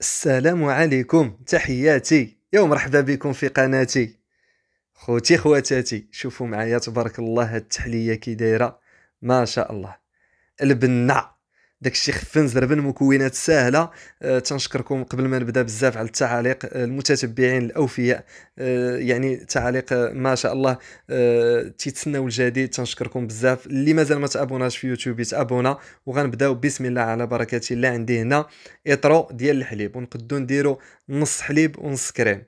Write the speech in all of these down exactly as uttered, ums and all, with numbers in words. السلام عليكم، تحياتي ومرحبا بكم في قناتي. خوتي خواتاتي، شوفوا معايا تبارك الله هاد التحليه كي دايره، ما شاء الله البنع داكشي خفن زربن، مكونات سهله. أه تنشكركم قبل ما نبدا بزاف على التعاليق، أه المتتبعين الاوفياء، أه يعني تعاليق أه ما شاء الله أه تيتسناو الجديد. تنشكركم بزاف. اللي مازال ما تابوناش في يوتيوب يتابونا، وغنبداو بسم الله على بركه الله. عندي هنا اطرو ديال الحليب، ونقدو نديرو نص حليب ونص كريم.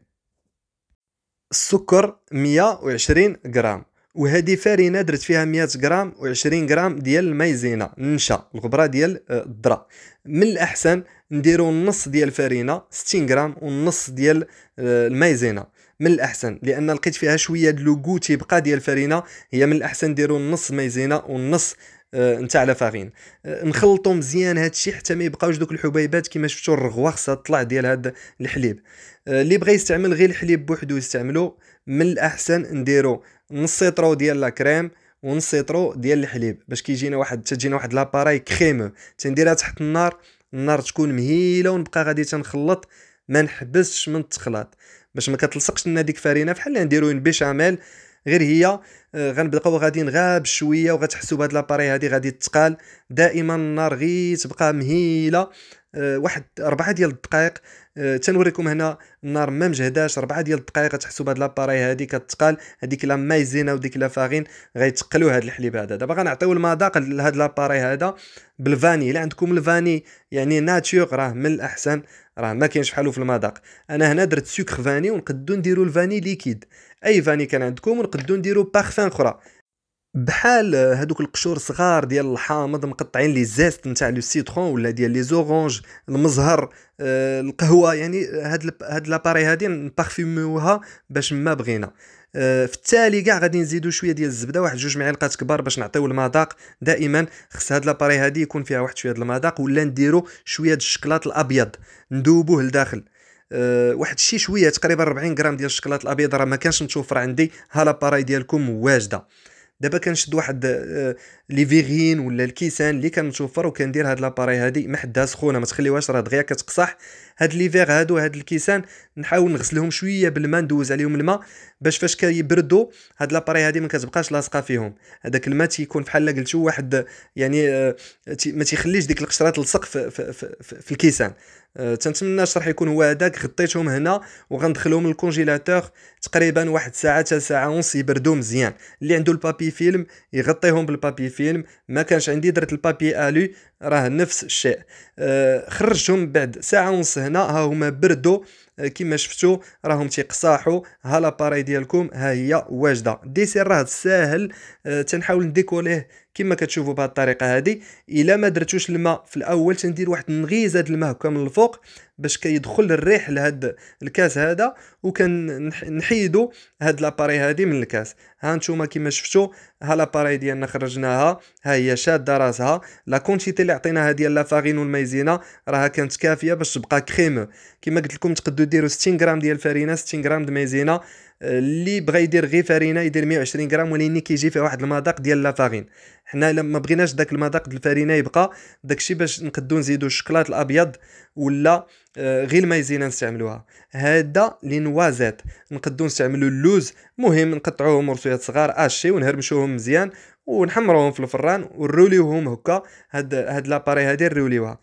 السكر مية وعشرين غرام، وهذه فارينه درت فيها مية غرام و20 غرام ديال المايزينا النشا، الغبره ديال الذره. من الاحسن نديروا النص ديال الفارينه ستين غرام والنص ديال المايزينا، من الاحسن، لان لقيت فيها شويه لوغو تيبقى ديال الفارينه. هي من الاحسن نديروا نص مايزينا والنص نتاع لا فارين. نخلطوا مزيان هادشي حتى ما يبقاوش دوك الحبيبات كما شفتوا الرغوه خصها تطلع ديال هاد الحليب. اللي بغى يستعمل غير الحليب بوحدو يستعملو. من الاحسن نديرو نص لتر ديال لا كريم ونص لتر ديال الحليب باش كيجينا واحد تجينا واحد لاباراي كريمو. تنديرها تحت النار، النار تكون مهيله، ونبقى غادي تنخلط، ما نحبسش من التخلاط باش ما كتلصقش لنا ديك الفارينه. بحال نديرو البيشاميل غير هي. آه غنبقاو غاديين غاب شويه، وغتحسوا بهاد لاباري هادي غادي تتقال. دائما النار غير تبقى مهيله، آه واحد أربعة ديال الدقائق. آه تنوريكم هنا النار ما مجهداش، أربعة ديال الدقائق غتحسوا بهاد لاباري هادي كتقال. هذيك لا مايزينا وديك لا فاغين غيتقلوا هاد الحليب هذا. دابا غنعطيو المذاق لهاد لاباري هذا بالفاني. الا عندكم الفاني يعني ناتشور راه من الاحسن، راه ما كاينش بحالو في المذاق. انا هنا درت سكر فاني، ونقدو نديرو الفاني ليكيد، اي فاني كان عندكم، ونقدو نديرو بارفان اخرى بحال هذوك القشور صغار ديال الحامض مقطعين لي زيست نتاع لو سيترون، ولا ديال لي زورونج، المزهر، آه القهوه. يعني هاد هاد لاباري هادي نبارفيموها باش ما بغينا. آه في التالي كاع غادي نزيدو شويه ديال الزبده، واحد جوج معالق كبار باش نعطيو المذاق. دائما خص هاد لاباري هادي يكون فيها واحد شويه ديال المذاق، ولا نديرو شويه ديال الشكلاط الابيض ندوبوه لداخل. أه واحد شي شويه تقريبا أربعين غرام ديال الشكلاط الابيض، راه ما كانش متوفر عندي. ها لاباراي ديالكم واجده. دابا كنشد واحد أه لي فيغين ولا الكيسان اللي كان متوفر، وكندير هاد لاباراي هادي ما حدها سخونه، ما تخليوهاش راه دغيا كتقصح. هاد لي فيغ هادو هاد الكيسان نحاول نغسلهم شويه بالماء، ندوز عليهم الماء باش فاش كيبردوا هاد لاباراي هادي ما كتبقاش لاصقه فيهم. هذاك الماء تيكون بحال لا قلتو واحد، يعني أه ما تيخليش ديك القشره تلصق في, في, في, في, في الكيسان. أه تنتمنى الشرح يكون هو هذاك. غطيتهم هنا وغندخلهم للكونجيلاتور تقريبا واحد ساعه حتى ساعه ونص يبردوا مزيان. اللي عنده البابي فيلم يغطيهم بالبابي فيلم، ما كانش عندي درت البابي الو، راه نفس الشيء. أه خرجتهم بعد ساعه ونص هنا، ها هما بردوا كما شفتوا، راهم تيقصاحوا. ها لاباري ديالكم ها هي واجده. ديسير راه ساهل، أه تنحاول نديكوليه كما كتشوفوا بهذه الطريقه هذه. الا ما درتوش الماء في الاول، تندير واحد النغيزه د الماء هكا من الفوق باش كيدخل الريح لهاد الكاس هذا، وكنحيدوا هاد لاباري هذه من الكاس. ها نتوما كما شفتوا، ها لاباري ديالنا خرجناها، ها هي شاده راسها. لا كونتيتي اللي عطيناها ديال لا فارين والمايزينا راها كانت كافيه باش تبقى كريمو. كما قلت لكم تقدروا ديروا ستين غرام ديال الفارينه، ستين غرام د المايزينا. اللي بغى يدير غير فارينه يدير مية وعشرين غرام، ولكن كيجي فيها واحد المذاق ديال لا فارين. حنا لما بغيناش داك المذاق ديال الفارينه يبقى، داكشي باش نقدو نزيدو الشكلاط الابيض ولا غير المايزينا نستعملوها. هذا لي نوازيت نقدو نستعملو اللوز. مهم نقطعوهم مرصوصات صغار اشي، ونهرمشوهم مزيان ونحمروهم في الفران ونروليوهم هكا. هاد هاد لاباري هادي نروليوها.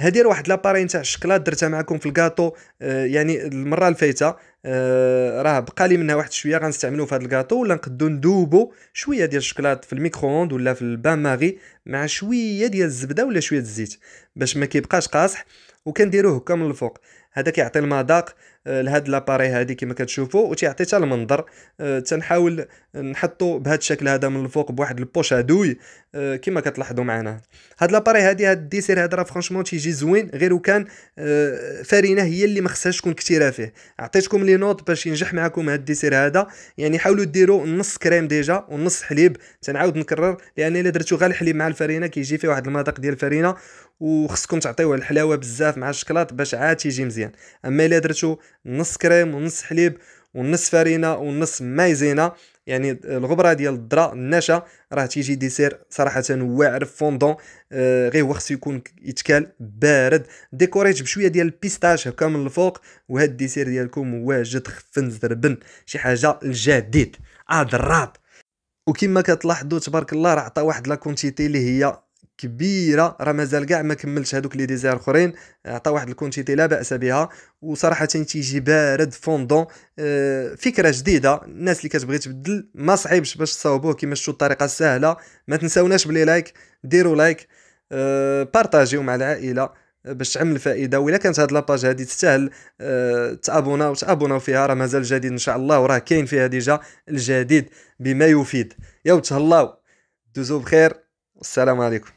هادير واحد لاباري نتاع الشكلاط درتها معكم في الكاطو، آه يعني المره الفايته، آه راه بقى لي منها واحد شويه غنستعملوه في هاد الكاطو. ولا نقدو ندوبو شويه ديال الشكلاط في الميكرووند ولا في البان ماغي مع شويه ديال الزبده ولا شويه الزيت باش ما كيبقاش قاصح، وكنديروه هكا من الفوق. هذا كيعطي المذاق لهاد لاباري هادي كما كتشوفوا، وتيعطي حتى المنظر. أه تنحاول نحطو بهذا الشكل هذا من الفوق بواحد البوش ادوي. أه كما كتلاحظوا معنا هاد لاباري هادي، هاد الديسير هذا راه فرانشمون تيجي زوين غير وكان أه فارينه هي اللي ما خصهاش تكون كثيره فيه. عطيتكم لي نوط باش ينجح معكم هاد الديسير هذا. يعني حاولوا ديروا نص كريم ديجا ونص حليب. تنعاود نكرر، لان الا درتو غير الحليب مع الفارينه كيجي فيه واحد المذاق ديال الفارينه، وخصكم تعطيوه الحلاوه بزاف مع الشكلاط باش عاد تيجي مزيان. اما الا درتو نص كريم ونص حليب ونص فارينه ونص مايزينا، يعني الغبره ديال الذره الناشا راه تيجي ديسير صراحه واعر فوندون. آه غير هو خصو يكون يتكال بارد، ديكوريت بشويه ديال البيستاش هكا من الفوق، وهاد الديسير ديالكم واجد خفن زربن، شي حاجه الجديد عاد الراب. وكما كتلاحظوا تبارك الله راه عطى واحد لا كونتيتي اللي هي كبيره، راه مازال كاع ما كملتش هذوك لي ديزاير اخرين، عطى واحد الكونتيتي لا باس بها، وصراحه تيجي بارد فوندون. آه فكره جديده، الناس اللي كتبغي تبدل ما صعيبش باش تصاوبوه كما شفتوا الطريقه السهله. ما تنساوناش بلي لايك، ديروا لايك، آه بارطاجيو مع العائله باش تعمل فائده. وإلا كانت هاد لاباج هادي تستاهل آه تابونا وتابوناو فيها، راه مازال جديد ان شاء الله، وراه كاين فيها ديجا الجديد بما يفيد. يا وتهلاو، دوزو بخير والسلام عليكم.